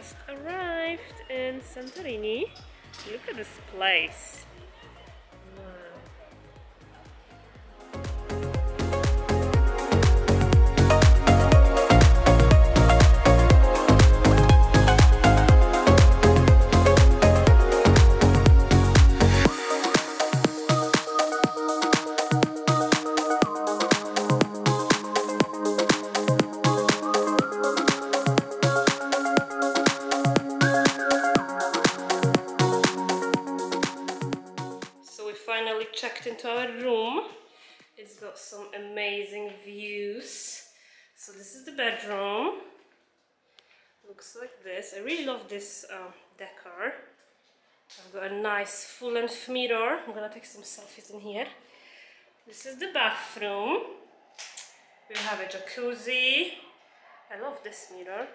just arrived in Santorini. Look at this place. Checked into our room. It's got some amazing views. So this is the bedroom. Looks like this. I really love this decor. I've got a nice full-length mirror. I'm gonna take some selfies in here. This is the bathroom. We have a jacuzzi. I love this mirror.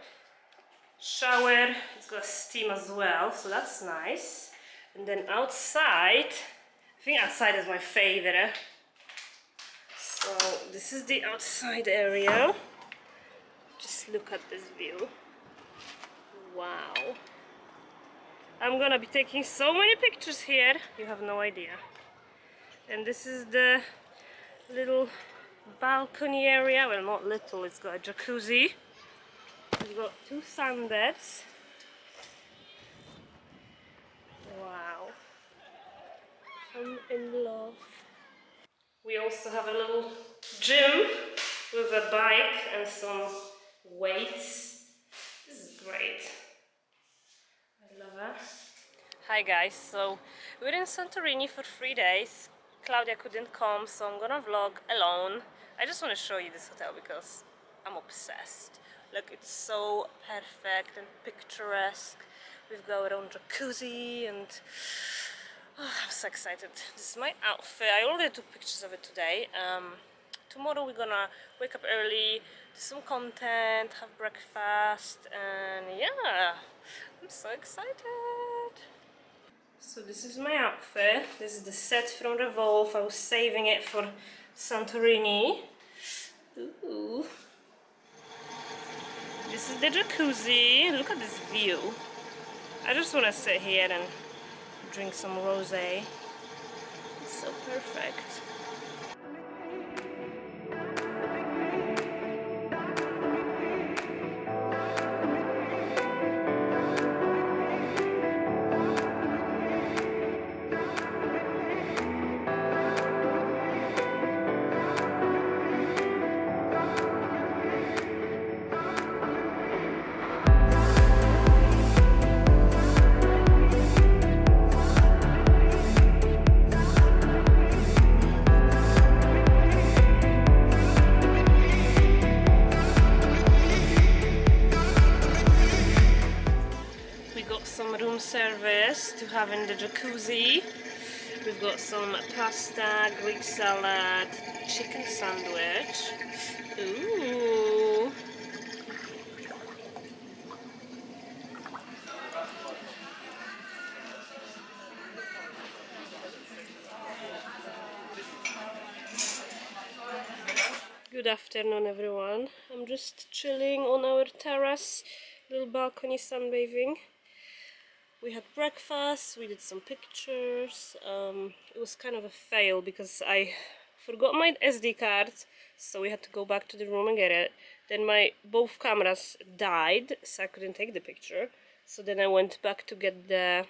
Shower. It's got steam as well, so that's nice. And then outside, I think outside is my favorite. So this is the outside area. Just look at this view. Wow. I'm gonna be taking so many pictures here. You have no idea. And this is the little balcony area. Well, not little, it's got a jacuzzi. We've got two sunbeds. Wow. I'm in love. We also have a little gym with a bike and some weights. This is great. I love it. Hi guys, so we're in Santorini for 3 days. Claudia couldn't come, so I'm gonna vlog alone. I just want to show you this hotel because I'm obsessed. Look, it's so perfect and picturesque. We've got our own jacuzzi and oh, I'm so excited. This is my outfit. I already took pictures of it today. Tomorrow we're gonna wake up early, do some content, have breakfast, and yeah, I'm so excited. So this is my outfit. This is the set from Revolve. I was saving it for Santorini. Ooh. This is the jacuzzi. Look at this view. I just wanna sit here and drink some rosé. It's so perfect. Service to have in the jacuzzi. We've got some pasta, Greek salad, chicken sandwich. Ooh. Good afternoon everyone. I'm just chilling on our terrace, little balcony, sunbathing. We had breakfast, we did some pictures. It was kind of a fail because I forgot my SD card, so we had to go back to the room and get it. Then my both cameras died, so I couldn't take the picture. So then I went back to get the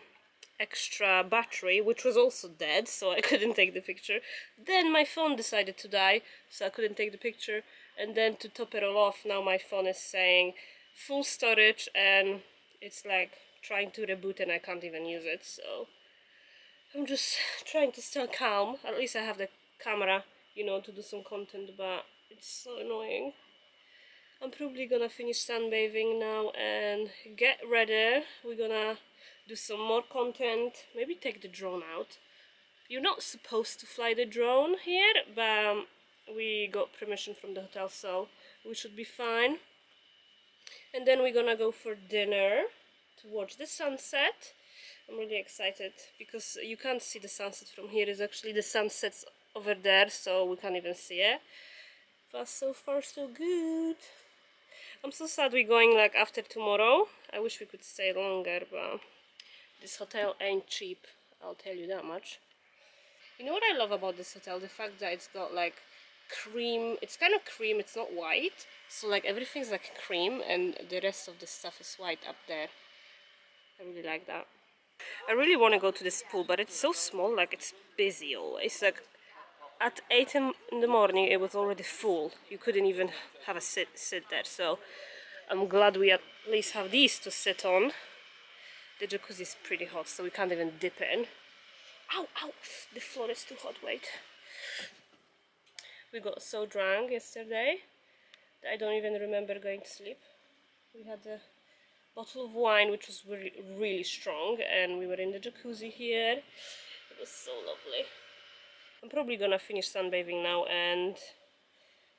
extra battery, which was also dead, so I couldn't take the picture. Then my phone decided to die, so I couldn't take the picture. And then to top it all off, now my phone is saying full storage and it's like trying to reboot and I can't even use it, so I'm just trying to stay calm. At least I have the camera, you know, to do some content, but it's so annoying. I'm probably gonna finish sunbathing now and get ready. We're gonna do some more content, maybe take the drone out. You're not supposed to fly the drone here, but we got permission from the hotel, so we should be fine. And then we're gonna go for dinner to watch the sunset. I'm really excited because you can't see the sunset from here. It's actually the sunset's over there, so we can't even see it. But so far so good. I'm so sad we're going like after tomorrow. I wish we could stay longer, but this hotel ain't cheap, I'll tell you that much. You know what I love about this hotel? The fact that it's got like cream, it's kind of cream, it's not white, so like everything's like cream and the rest of the stuff is white up there. I really like that. I really want to go to this pool, but it's so small, like it's busy always. Like at 8 in the morning it was already full, you couldn't even have a sit there, so I'm glad we at least have these to sit on. The jacuzzi is pretty hot, so we can't even dip in. Ow, ow, the floor is too hot, wait. We got so drunk yesterday that I don't even remember going to sleep. We had a bottle of wine which was really, really strong, and we were in the jacuzzi here. It was so lovely. I'm probably gonna finish sunbathing now and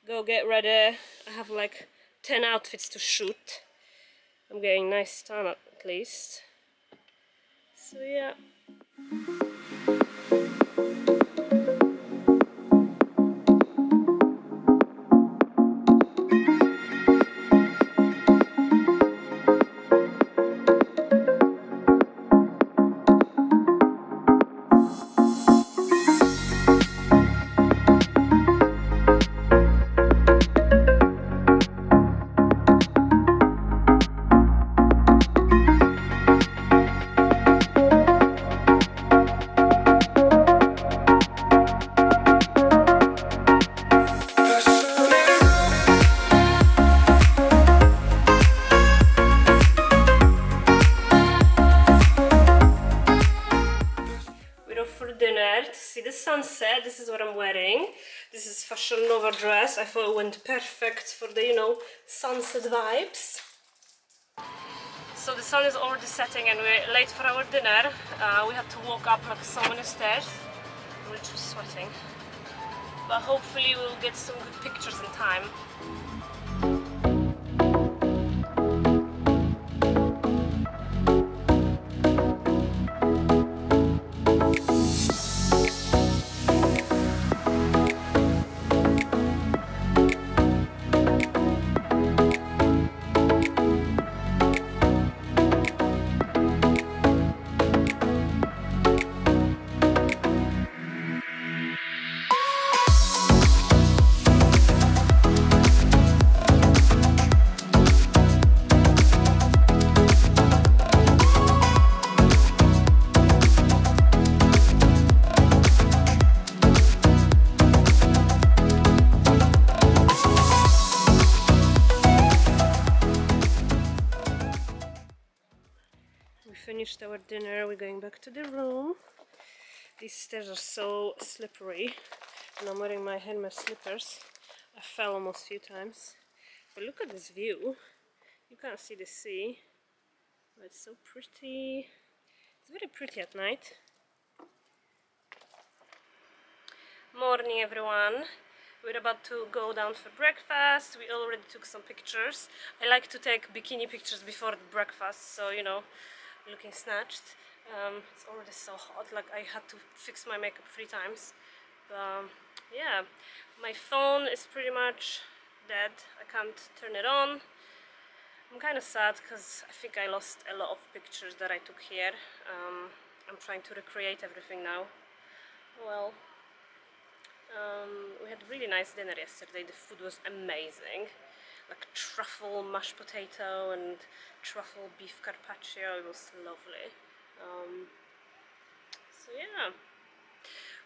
go get ready. I have like 10 outfits to shoot. I'm getting a nice tan at least. So yeah. Sunset. This is what I'm wearing. This is Fashion Nova dress. I thought it went perfect for the, you know, sunset vibes. So the sun is already setting and we're late for our dinner. We had to walk up like so many stairs, which was sweating, but hopefully we'll get some good pictures in time. Finished our dinner, we're going back to the room. These stairs are so slippery and I'm wearing my Hermes slippers. I fell almost a few times, but look at this view. You can't see the sea, but it's so pretty. It's very pretty at night. Morning everyone, we're about to go down for breakfast. We already took some pictures. I like to take bikini pictures before the breakfast, so you know, looking snatched. It's already so hot, like I had to fix my makeup 3 times. Yeah, my phone is pretty much dead. I can't turn it on. I'm kind of sad because I think I lost a lot of pictures that I took here. I'm trying to recreate everything now. Well, we had a really nice dinner yesterday. The food was amazing. Like truffle mashed potato and truffle beef carpaccio. It was lovely. So yeah,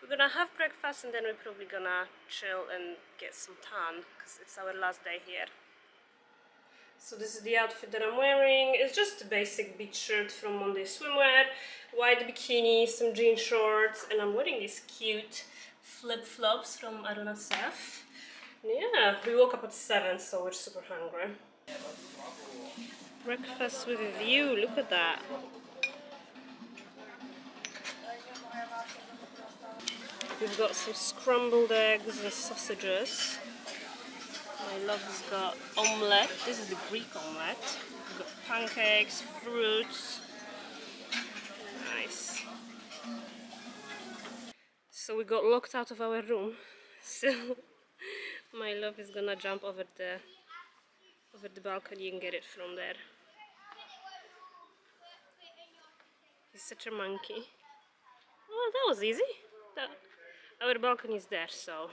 we're gonna have breakfast and then we're probably gonna chill and get some tan because it's our last day here. So this is the outfit that I'm wearing. It's just a basic beach shirt from Monday Swimwear, white bikini, some jean shorts, and I'm wearing these cute flip-flops from Aruna Surf. Yeah, we woke up at 7, so we're super hungry. Breakfast with a view, look at that. We've got some scrambled eggs and sausages. My love has got omelette. This is the Greek omelette. We've got pancakes, fruits. Nice. So we got locked out of our room. So my love is gonna jump over the over the balcony. You can get it from there. He's such a monkey. Well, that was easy. Our balcony is there, so...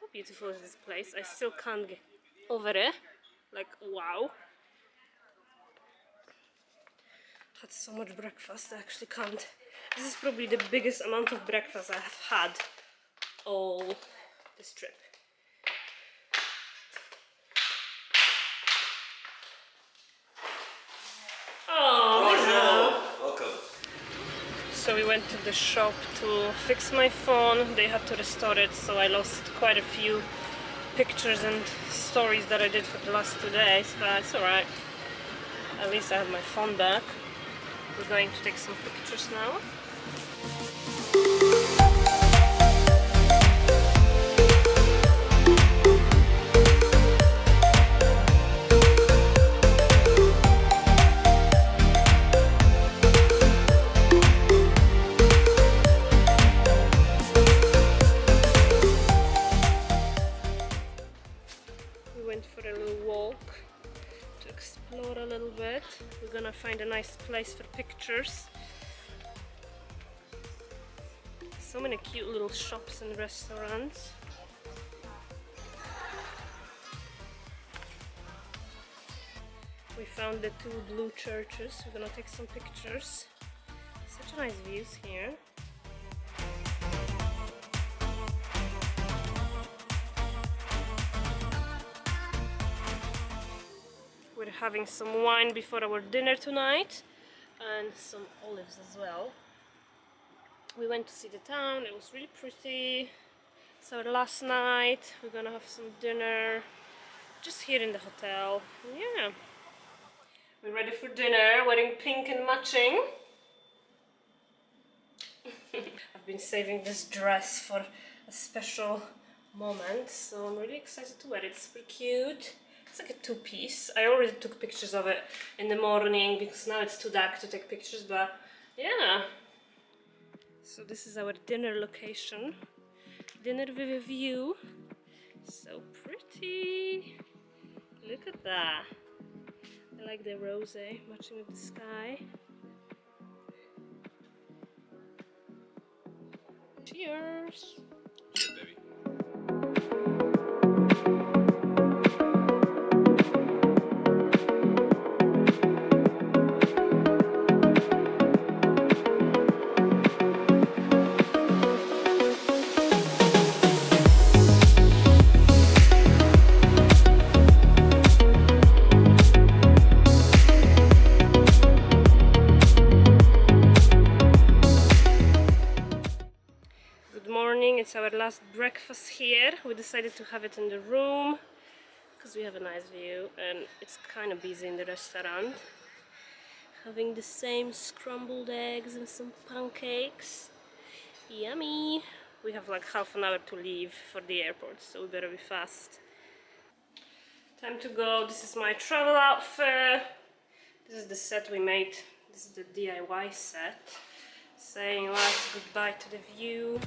How beautiful is this place? I still can't get over it. Like, wow. Had so much breakfast, I actually can't. This is probably the biggest amount of breakfast I have had all this trip. Oh, no. Welcome. So we went to the shop to fix my phone. They had to restore it, so I lost quite a few pictures and stories that I did for the last 2 days, but it's alright. At least I have my phone back. We're going to take some pictures now. We went for a little walk to explore a little bit. We're gonna find a nice place for pictures. So many cute little shops and restaurants. We found the two blue churches. We're gonna take some pictures. Such nice views here. We're having some wine before our dinner tonight and some olives as well. We went to see the town, it was really pretty. So last night, we're gonna have some dinner just here in the hotel. Yeah. We're ready for dinner, wearing pink and matching. I've been saving this dress for a special moment, so I'm really excited to wear it. It's super cute. It's like a two-piece. I already took pictures of it in the morning because now it's too dark to take pictures, but yeah. So this is our dinner location. Dinner with a view. So pretty. Look at that. I like the rose matching with the sky. Cheers. Cheers, baby. It's our last breakfast here. We decided to have it in the room because we have a nice view and it's kind of busy in the restaurant. Having the same scrambled eggs and some pancakes. Yummy! We have like half an hour to leave for the airport, so we better be fast. Time to go. This is my travel outfit. This is the set we made. This is the DIY set. Saying last goodbye to the view.